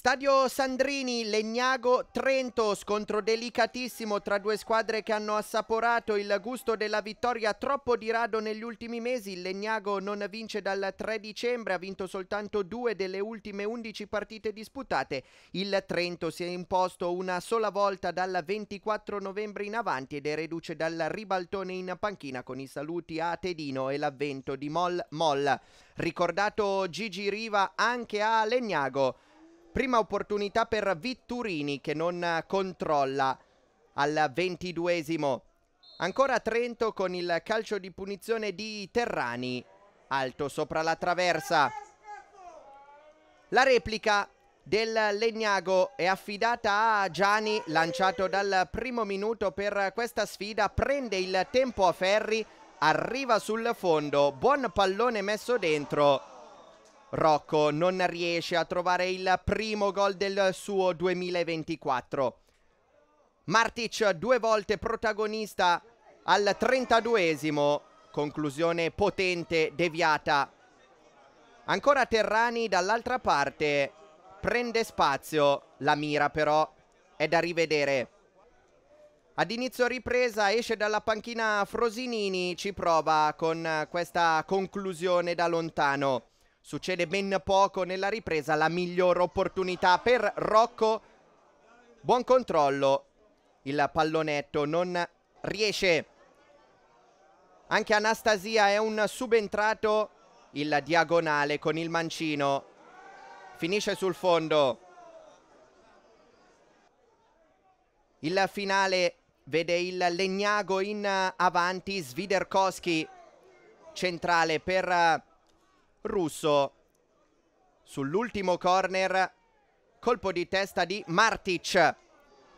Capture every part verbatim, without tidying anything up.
Stadio Sandrini, Legnago, Trento, scontro delicatissimo tra due squadre che hanno assaporato il gusto della vittoria troppo di rado negli ultimi mesi. Il Legnago non vince dal tre dicembre, ha vinto soltanto due delle ultime undici partite disputate. Il Trento si è imposto una sola volta dal ventiquattro novembre in avanti ed è reduce dal ribaltone in panchina con i saluti a Tedino e l'avvento di Mol Mol. Ricordato Gigi Riva anche a Legnago. Prima opportunità per Vitturini che non controlla al ventiduesimo. Ancora Trento con il calcio di punizione di Terrani. Alto sopra la traversa. La replica del Legnago è affidata a Gianni, lanciato dal primo minuto per questa sfida. Prende il tempo a Ferri, arriva sul fondo. Buon pallone messo dentro. Rocco non riesce a trovare il primo gol del suo duemilaventiquattro. Martic due volte protagonista al trentaduesimo. Conclusione potente, deviata. Ancora Terrani dall'altra parte. Prende spazio. La mira però è da rivedere. Ad inizio ripresa esce dalla panchina Frosinini. Ci prova con questa conclusione da lontano. Succede ben poco nella ripresa, la migliore opportunità per Rocco. Buon controllo, il pallonetto non riesce. Anche Anastasia è un subentrato, il diagonale con il mancino. Finisce sul fondo. Il finale vede il Legnago in avanti, Sviderkowski centrale per Russo. Sull'ultimo corner, colpo di testa di Martic.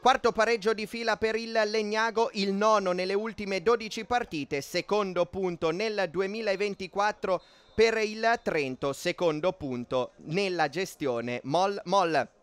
Quarto pareggio di fila per il Legnago, il nono nelle ultime dodici partite, secondo punto nel duemilaventiquattro per il Trento, secondo punto nella gestione Mol Mol.